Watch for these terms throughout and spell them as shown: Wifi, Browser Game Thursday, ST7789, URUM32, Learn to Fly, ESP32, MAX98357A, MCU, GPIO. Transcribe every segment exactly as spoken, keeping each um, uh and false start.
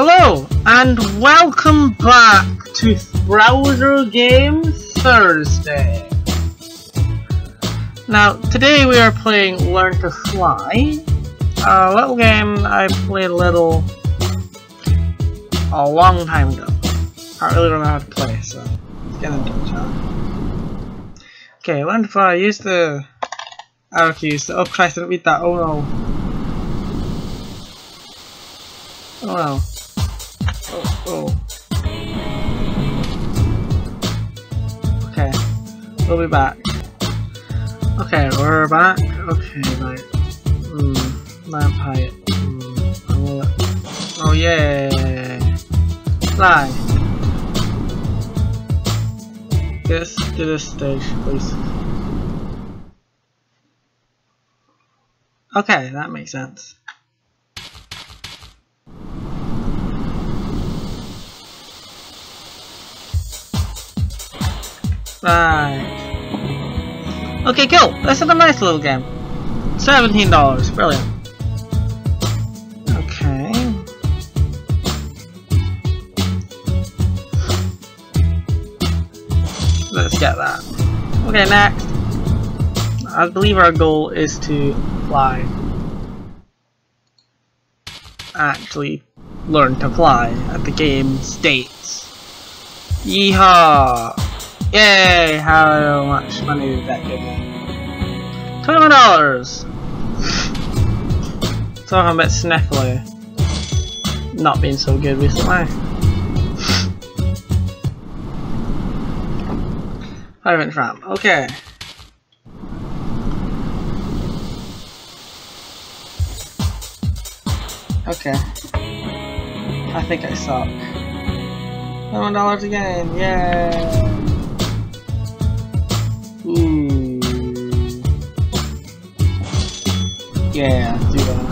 Hello, and welcome back to Browser Game Thursday. Now, today we are playing Learn to Fly, a little game I played a little a long time ago. I don't really remember how to play, so let's get into it, shall we? Okay, Learn to Fly, use the arrow keys to, oh Christ, I didn't read that, oh no. Oh no. Oh, oh. Okay. We'll be back. Okay, we're back. Okay, right. Hmm. Lamp height. Mm. Oh, yeah. Fly. Yes, to this stage, please. Okay, that makes sense. Right. Okay, cool. That's a nice little game. Seventeen dollars. Brilliant. Okay. Let's get that. Okay, next. I believe our goal is to fly. Actually, learn to fly at the game states. Yeehaw! Yay! How much money did that give me? Twenty-one dollars. So I'm a bit sniffly. Not been so good recently. Private tram. Okay. Okay. I think I suck. Twenty-one dollars again. Yay! Ooh. Yeah, do that.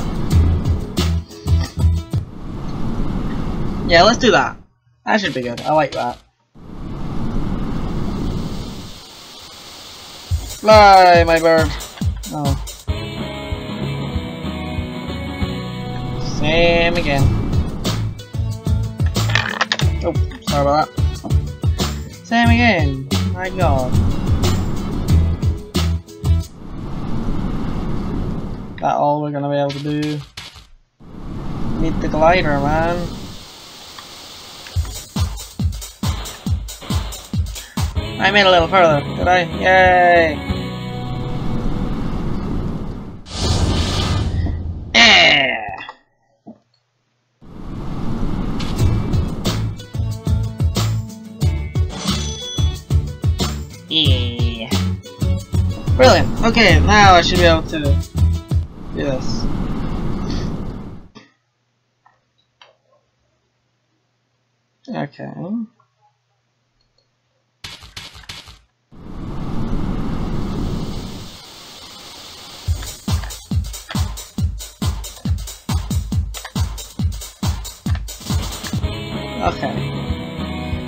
Yeah, let's do that. That should be good. I like that. Fly, my bird. Oh. Same again. Oh, sorry about that. Same again. My God. Is that all we're gonna be able to do? Need the glider, man. I made a little further, did I? Yay! Yeah! Yeah! Brilliant! Okay, now I should be able to. Yes. Okay. Okay.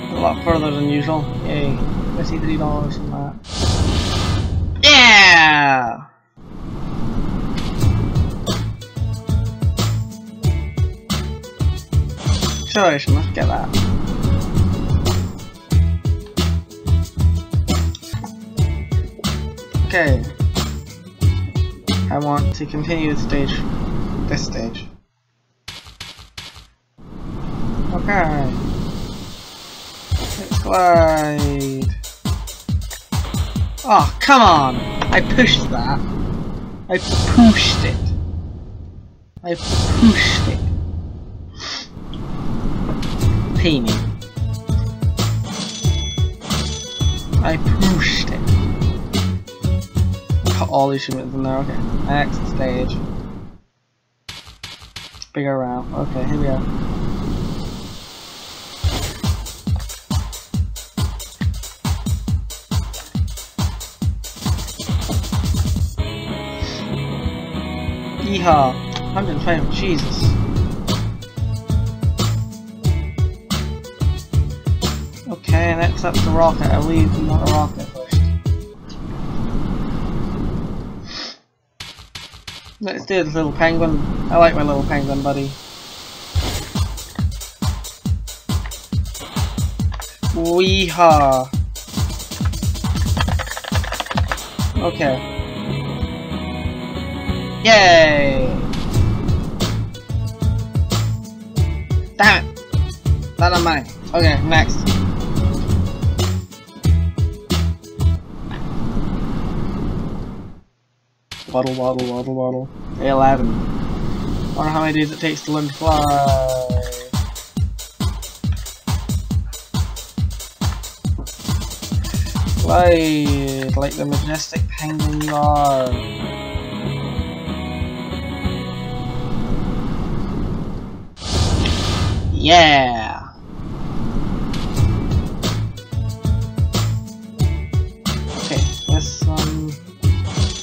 A lot further than usual. Yay. I see three dollars in that. Yeah. Let's get that. Okay. I want to continue the stage. This stage. Okay. Let's glide. Oh, come on! I pushed that. I pushed it. I pushed it. Painting. I pushed it. Put all these shipments in there, okay. Next stage. Bigger round. Okay, here we go. Yeehaw. one hundred twenty, Jesus. Okay, next up the rocket. I believe we want a rocket first. Let's do this little penguin. I like my little penguin buddy. Weehaw. Okay. Yay! Damn it! Not on mine. Okay, next. Waddle, waddle, waddle, waddle. Day eleven. I wonder how many days it takes to learn to fly. Glide, like the majestic penguin you are. Yeah! Okay, this one,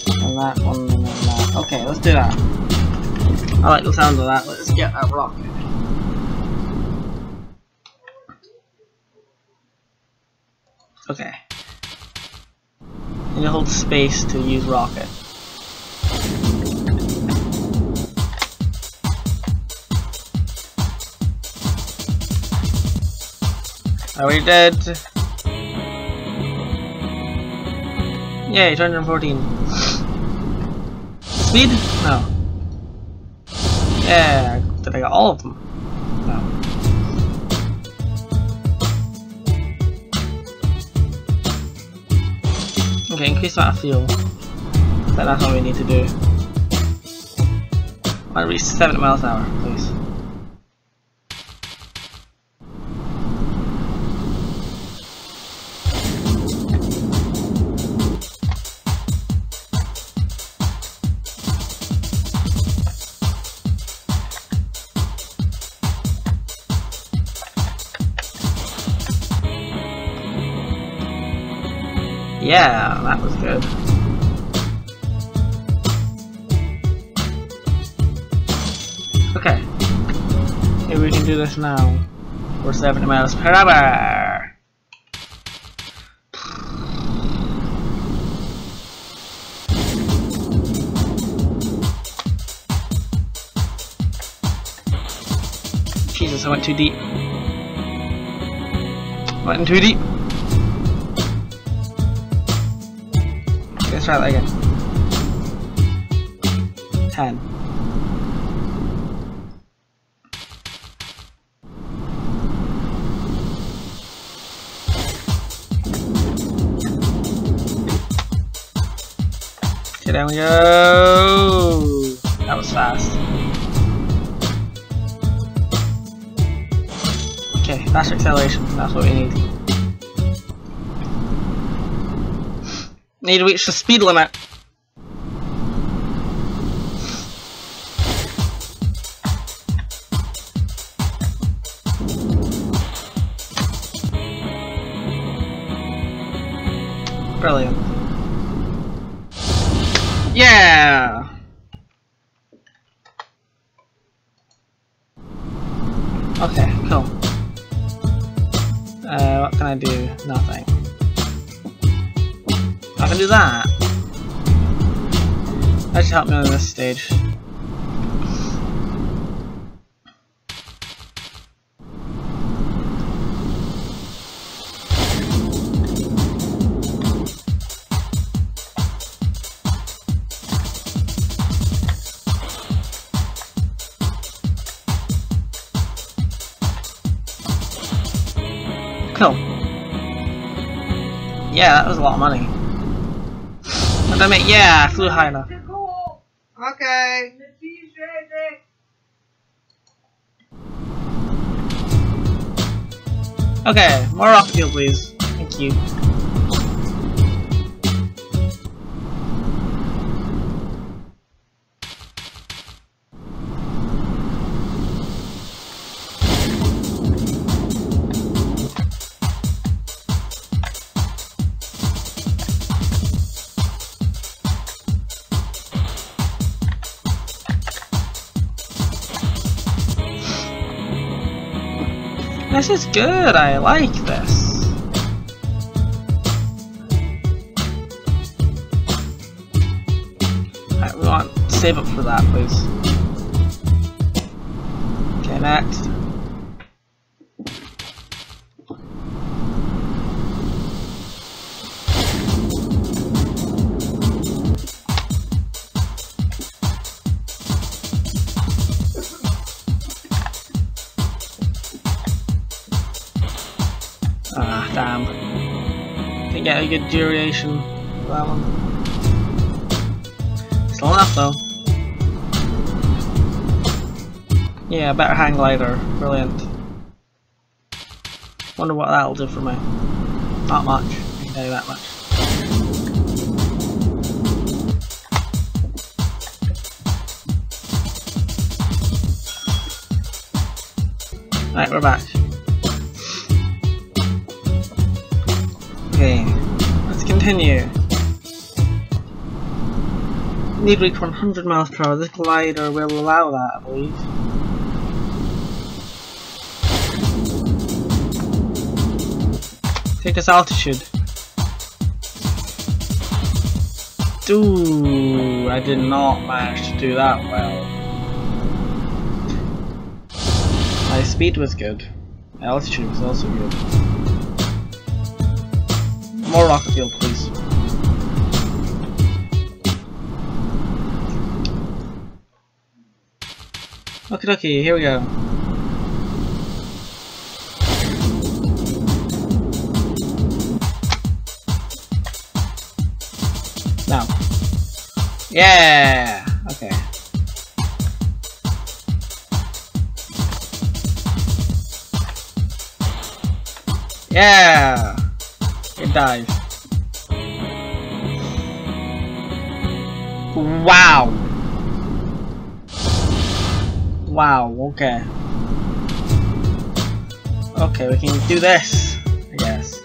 and that one, and then that. Okay, let's do that. I like the sound of that, let's get that rock. Okay. And you hold space to use rocket. Are we dead? Yay, two hundred fourteen. Speed? No. Yeah, did I get all of them? No. Okay, increase that fuel. But that's what we need to do. I want to reach seven miles an hour, please. Yeah, that was good. Okay. Maybe we can do this now. We're seventy miles per hour. Jesus, I went too deep. Went in too deep. Let's try that again. Ten. Okay, down we go. That was fast. Okay, that's acceleration. That's what we need. Need to reach the speed limit. Brilliant. Yeah. Okay, cool. Uh, what can I do? Nothing. I can do that. That should help me on this stage. Cool. Yeah, that was a lot of money. Damn it, yeah, I flew high enough. Okay. Okay, more rocket fuel, please. Thank you. This is good, I like this. Alright, we want save up for that, please. Okay, next. time to get a good duration for that one. Still enough though. Yeah, better hang glider. Brilliant. Wonder what that'll do for me. Not much. I can tell you that much. Right, we're back. Okay, let's continue. Need reach one hundred miles per hour. This glider will allow that, I believe. Take us altitude. Ooh, I did not manage to do that well. My speed was good. My altitude was also good. More rocket fuel, please. Okie dokie, here we go. Now. Yeah! Okay. Yeah! It dies. Wow! Wow, okay. Okay, we can do this, I guess.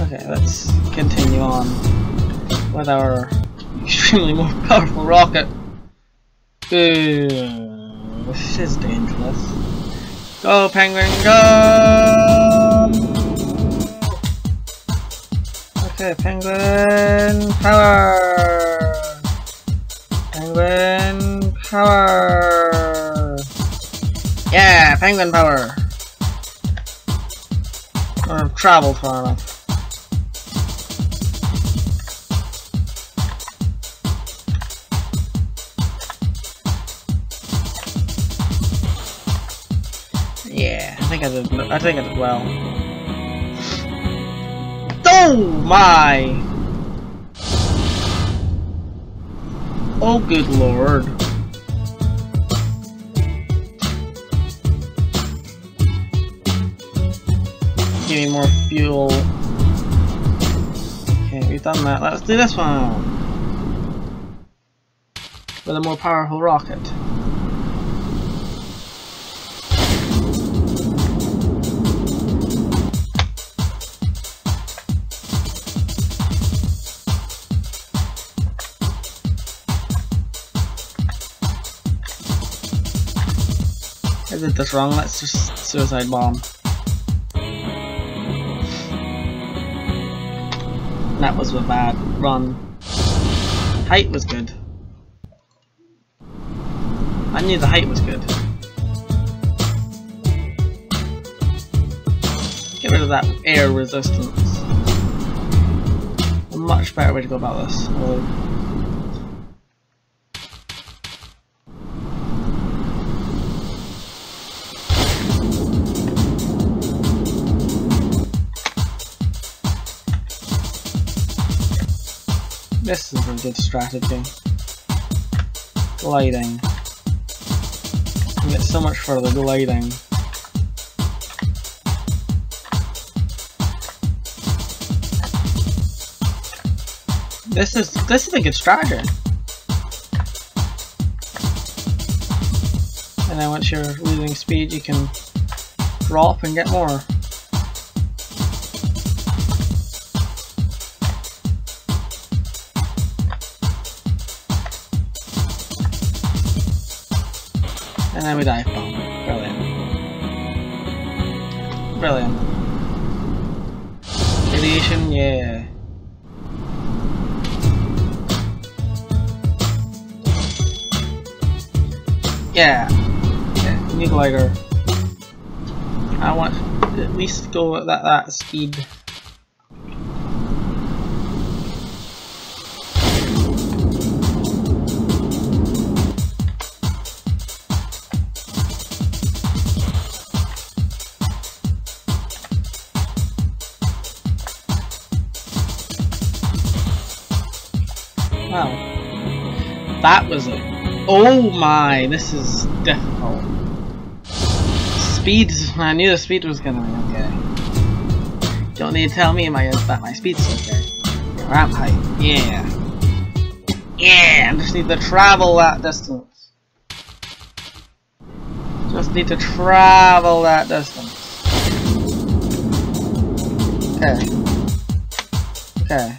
Okay, let's continue on with our extremely more powerful rocket. Ooh. This is dangerous. Go, penguin, go! Okay, penguin power! Penguin power! Yeah, penguin power! Or I've traveled far enough. Yeah, I think I did. I think I did well. Oh my! Oh good lord! Give me more fuel. Okay, we've done that. Let's do this one with a more powerful rocket. I did this wrong, let's just suicide bomb. That was a bad run. Height was good. I knew the height was good. Get rid of that air resistance. A much better way to go about this. Although this is a really good strategy. Gliding. You get so much further gliding. This is this is a good strategy. And then once you're losing speed, you can drop and get more. And then we dive bomb. Brilliant. Brilliant. Radiation, yeah. Yeah. Yeah. New glider. I want to at least go at that, that speed. Wow. That was a... Oh my, this is difficult. Speed, I knew the speed was gonna be okay. Don't need to tell me my that my speed's okay. Ramp height, yeah. Yeah, I just need to travel that distance. Just need to travel that distance. Okay. Okay.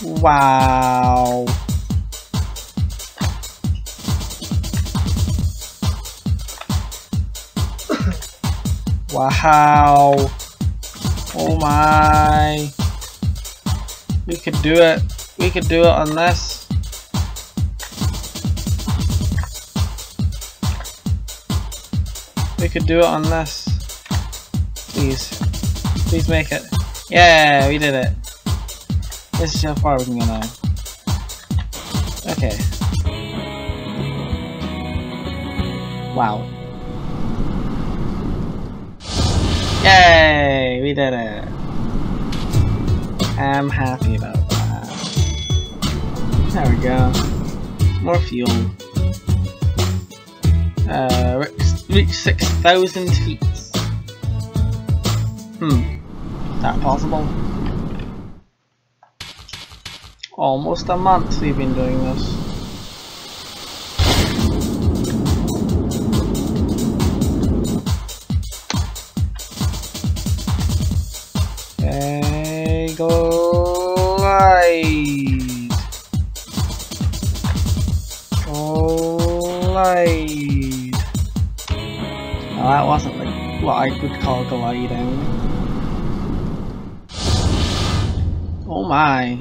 Wow. Wow. Oh my. We could do it. We could do it on this. We could do it on this. Please. Please make it. Yeah, we did it. This is how far we can go now. Okay. Wow. Yay! We did it. I'm happy about that. There we go. More fuel. Uh, reach six thousand feet. Hmm. Is that possible? Almost a month we've been doing this. Okay, glide. Glide. Now that wasn't like what I could call gliding. Oh my.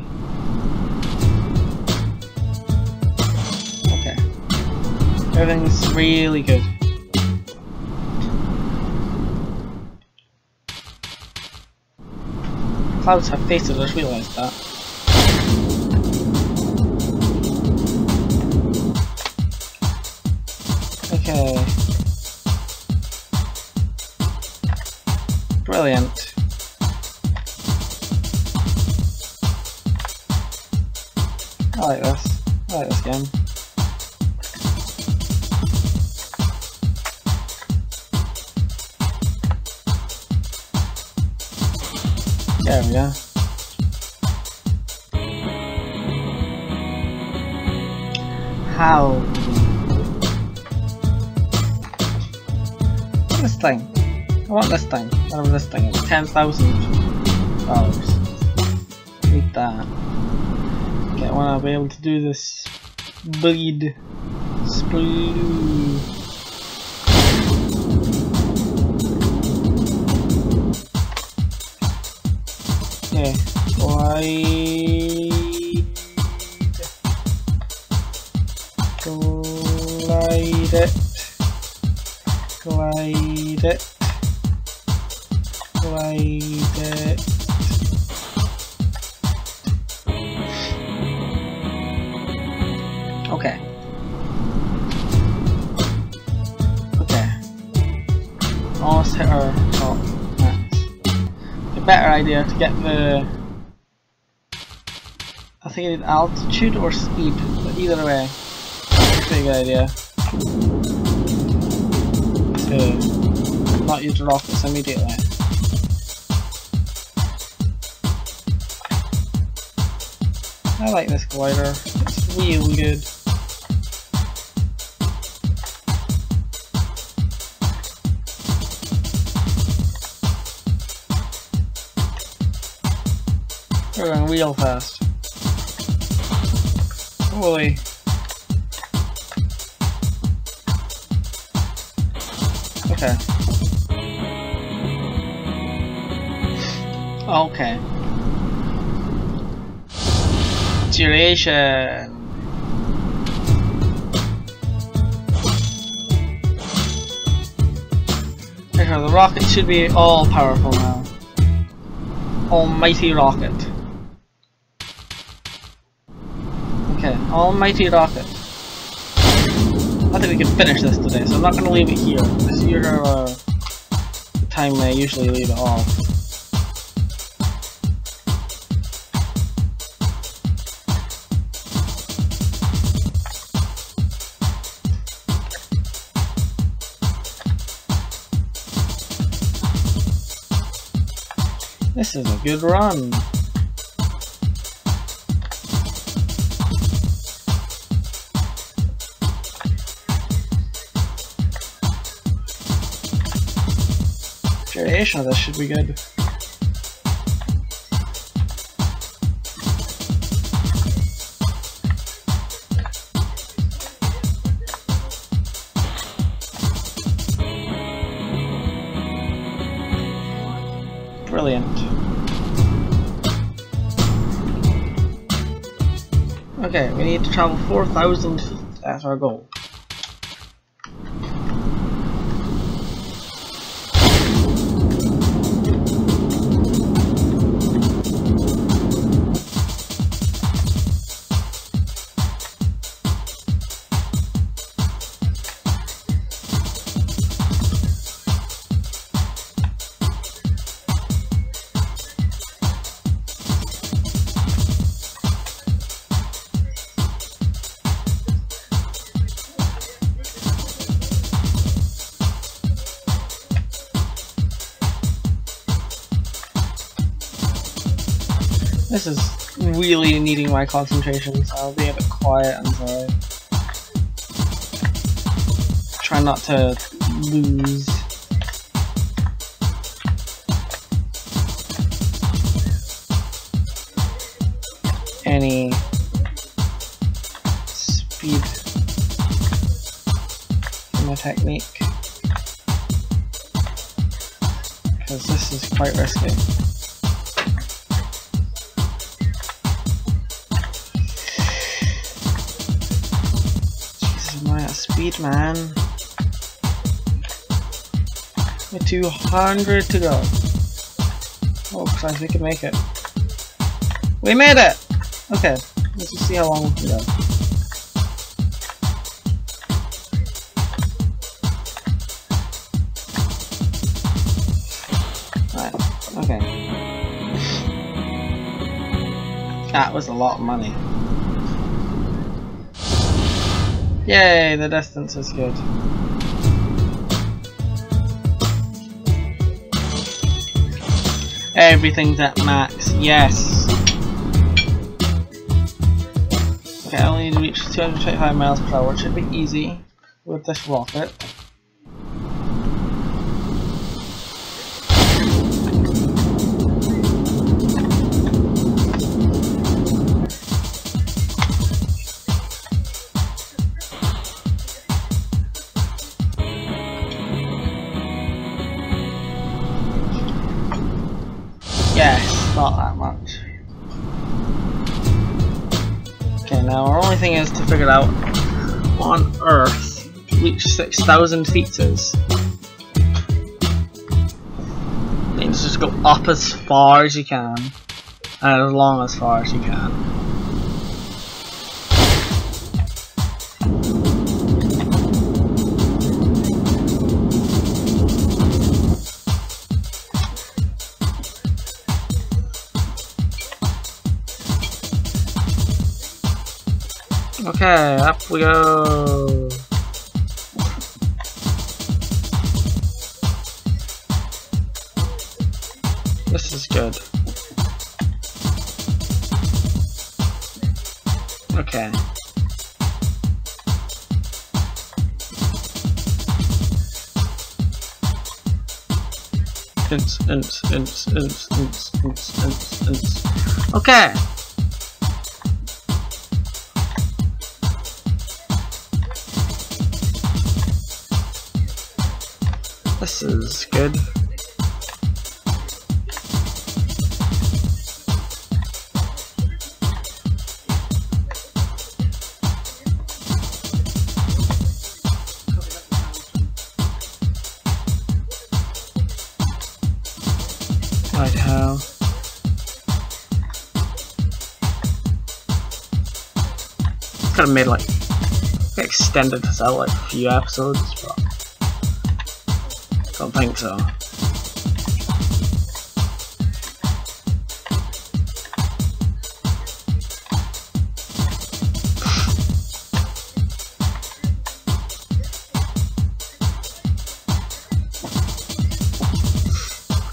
Everything's really good. Clouds have faces, I just realised that. Okay. Brilliant. I like this. I like this game. There we go. How? This thing. I want this thing. Whatever this thing is. Ten thousand dollars. Need that. Okay, I wanna be able to do this. Bleed. Sploo. Okay, glide, glide it, glide it, glide it. Okay. Okay. Almost hit our top. Better idea to get the. I think I need altitude or speed, but either way, that's a pretty good idea. To not use rockets immediately. I like this glider, it's real good. We're going real fast. Holy. Okay. Okay. Duration. Okay, the rocket should be all powerful now. Almighty rocket. Almighty rocket. I think we can finish this today, so I'm not going to leave it here. This is your uh, the time I usually leave it off. This is a good run. Variation of this should be good. Brilliant. Okay, we need to travel four thousand feet as our goal. This is really needing my concentration, so I'll be a bit quiet, I'm sorry. Try not to lose. Any speed in my technique. Because this is quite risky. Speed, man. We're two hundred to go. Oh, guys, we can make it. We made it! Okay, let's just see how long we can go. Alright, okay. That was a lot of money. Yay, the distance is good. Everything's at max, yes! Okay, I only need to reach two hundred twenty-five miles per hour, which should be easy with this rocket. Yes, not that much. Okay, now our only thing is to figure out on Earth which six thousand feet is. You need to just go up as far as you can, and as long as far as you can. Okay, up we go. This is good. Okay. Ints, ints, ints, ints, ints, ints, ints, ints. Okay. This is good. Right, how? Could have made like extended this out like a few episodes, but don't think so.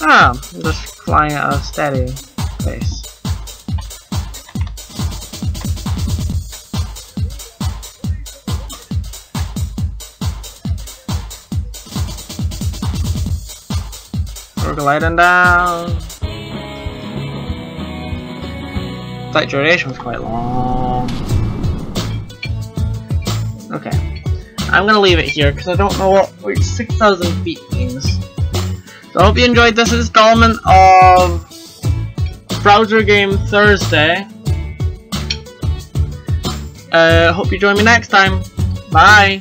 Ah, just flying at a steady pace. We're gliding down. That duration was quite long. Okay. I'm gonna leave it here because I don't know what six thousand feet means. So I hope you enjoyed this installment of Browser Game Thursday. I uh, hope you join me next time. Bye!